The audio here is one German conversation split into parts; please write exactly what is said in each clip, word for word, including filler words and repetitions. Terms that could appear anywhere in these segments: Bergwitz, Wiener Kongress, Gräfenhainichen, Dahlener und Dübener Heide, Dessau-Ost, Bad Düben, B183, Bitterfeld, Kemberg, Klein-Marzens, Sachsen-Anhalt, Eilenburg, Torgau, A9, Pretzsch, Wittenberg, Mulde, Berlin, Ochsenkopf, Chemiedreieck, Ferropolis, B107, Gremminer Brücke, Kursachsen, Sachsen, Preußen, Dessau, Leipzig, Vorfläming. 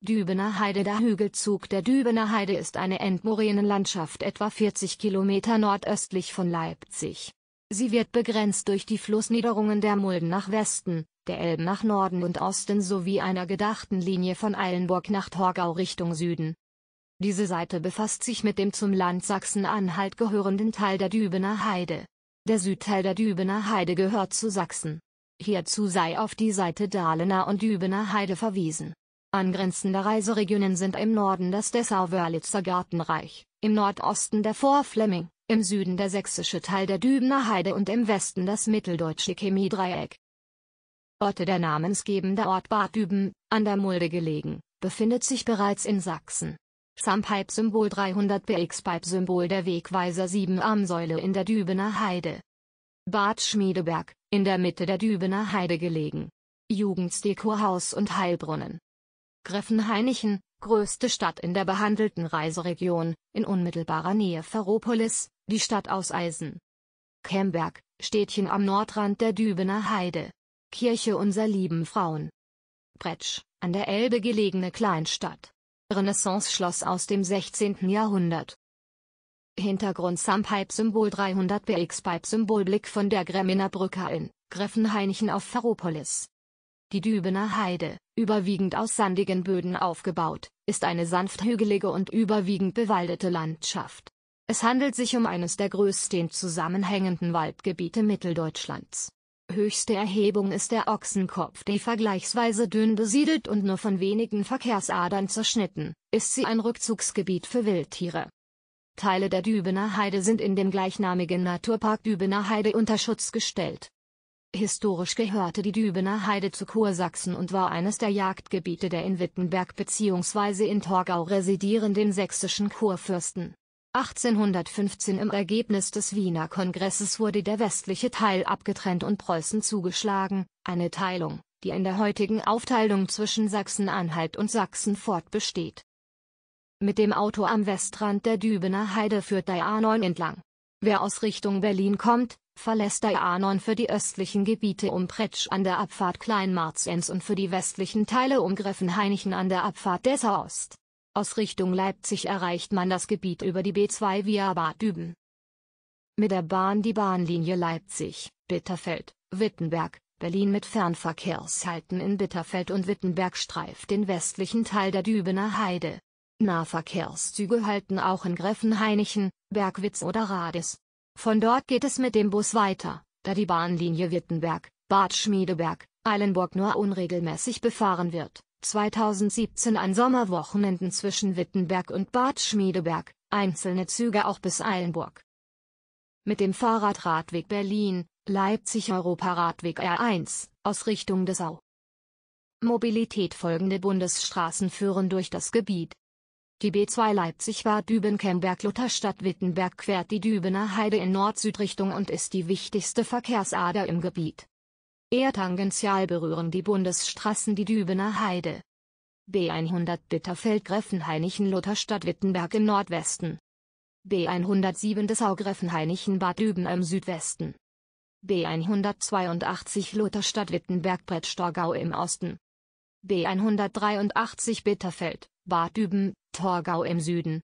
Dübener Heide. Der Hügelzug der Dübener Heide ist eine Endmoränenlandschaft etwa vierzig Kilometer nordöstlich von Leipzig. Sie wird begrenzt durch die Flussniederungen der Mulden nach Westen, der Elbe nach Norden und Osten sowie einer gedachten Linie von Eilenburg nach Torgau Richtung Süden. Diese Seite befasst sich mit dem zum Land Sachsen-Anhalt gehörenden Teil der Dübener Heide. Der Südteil der Dübener Heide gehört zu Sachsen. Hierzu sei auf die Seite Dahlener und Dübener Heide verwiesen. Angrenzende Reiseregionen sind im Norden das Dessau-Wörlitzer Gartenreich, im Nordosten der Vorfläming, im Süden der sächsische Teil der Dübener Heide und im Westen das mitteldeutsche Chemiedreieck. Orte. Der namensgebende Ort Bad Düben, an der Mulde gelegen, befindet sich bereits in Sachsen. Sampipe-Symbol dreihundert B X-Pipe-Symbol der Wegweiser sieben-Armsäule in der Dübener Heide. Bad Schmiedeberg, in der Mitte der Dübener Heide gelegen. Jugendsdekorhaus und Heilbrunnen. Gräfenhainichen, größte Stadt in der behandelten Reiseregion, in unmittelbarer Nähe Ferropolis, die Stadt aus Eisen. Kemberg, Städtchen am Nordrand der Dübener Heide. Kirche Unser Lieben Frauen. Pretzsch, an der Elbe gelegene Kleinstadt. Renaissance-Schloss aus dem sechzehnten Jahrhundert. Hintergrund. Sampipe-Symbol dreihundert B X-Pipe-Symbol Blick von der Gremminer Brücke in Gräfenhainichen auf Ferropolis. Die Dübener Heide, überwiegend aus sandigen Böden aufgebaut, ist eine sanft hügelige und überwiegend bewaldete Landschaft. Es handelt sich um eines der größten zusammenhängenden Waldgebiete Mitteldeutschlands. Höchste Erhebung ist der Ochsenkopf. Die vergleichsweise dünn besiedelt und nur von wenigen Verkehrsadern zerschnitten, ist sie ein Rückzugsgebiet für Wildtiere. Teile der Dübener Heide sind in dem gleichnamigen Naturpark Dübener Heide unter Schutz gestellt. Historisch gehörte die Dübener Heide zu Kursachsen und war eines der Jagdgebiete der in Wittenberg bzw. in Torgau residierenden sächsischen Kurfürsten. achtzehnhundertfünfzehn im Ergebnis des Wiener Kongresses wurde der westliche Teil abgetrennt und Preußen zugeschlagen, eine Teilung, die in der heutigen Aufteilung zwischen Sachsen-Anhalt und Sachsen fortbesteht. Mit dem Auto am Westrand der Dübener Heide führt der A neun entlang. Wer aus Richtung Berlin kommt, verlässt der A neun für die östlichen Gebiete um Pretzsch an der Abfahrt Klein-Marzens und für die westlichen Teile um Gräfenhainichen an der Abfahrt Dessau-Ost. Aus Richtung Leipzig erreicht man das Gebiet über die B zwei via Bad Düben. Mit der Bahn. Die Bahnlinie Leipzig, Bitterfeld, Wittenberg, Berlin mit Fernverkehrshalten in Bitterfeld und Wittenberg streift den westlichen Teil der Dübener Heide. Nahverkehrszüge halten auch in Gräfenhainichen, Bergwitz oder Rades. Von dort geht es mit dem Bus weiter, da die Bahnlinie Wittenberg, Bad Schmiedeberg, Eilenburg nur unregelmäßig befahren wird. zweitausendsiebzehn an Sommerwochenenden zwischen Wittenberg und Bad Schmiedeberg, einzelne Züge auch bis Eilenburg. Mit dem Fahrradradweg Berlin, Leipzig Europaradweg A eins, aus Richtung Dessau. Mobilität. Folgende Bundesstraßen führen durch das Gebiet. Die B zwei Leipzig-Bad Düben-Kemberg-Lutherstadt-Wittenberg quert die Dübener Heide in Nord-Süd-Richtung und ist die wichtigste Verkehrsader im Gebiet. Eher tangential berühren die Bundesstraßen die Dübener Heide. B hundert Bitterfeld-Gräfenhainichen-Lutherstadt-Wittenberg im Nordwesten. B hundertsieben Dessau-Gräfenhainichen-Bad Düben im Südwesten. B hundertzweiundachtzig Lutherstadt-Wittenberg-Pretzsch-Torgau im Osten. B hundertdreiundachtzig Bitterfeld, Bad Düben, Torgau im Süden.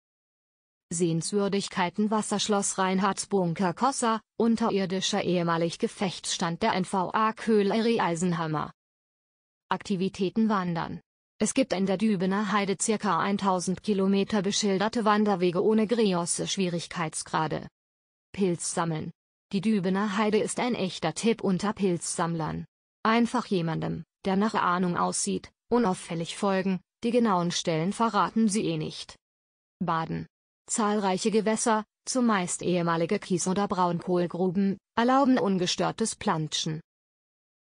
Sehenswürdigkeiten. Wasserschloss Reinhardsbunker Kossa, unterirdischer ehemalig Gefechtsstand der N V A Köhlerei Eisenhammer. Aktivitäten. Wandern. Es gibt in der Dübener Heide ca. tausend Kilometer beschilderte Wanderwege ohne große Schwierigkeitsgrade. Pilz sammeln. Die Dübener Heide ist ein echter Tipp unter Pilzsammlern. Einfach jemandem, der nach Ahnung aussieht, unauffällig folgen, die genauen Stellen verraten sie eh nicht. Baden. Zahlreiche Gewässer, zumeist ehemalige Kies- oder Braunkohlgruben, erlauben ungestörtes Planschen.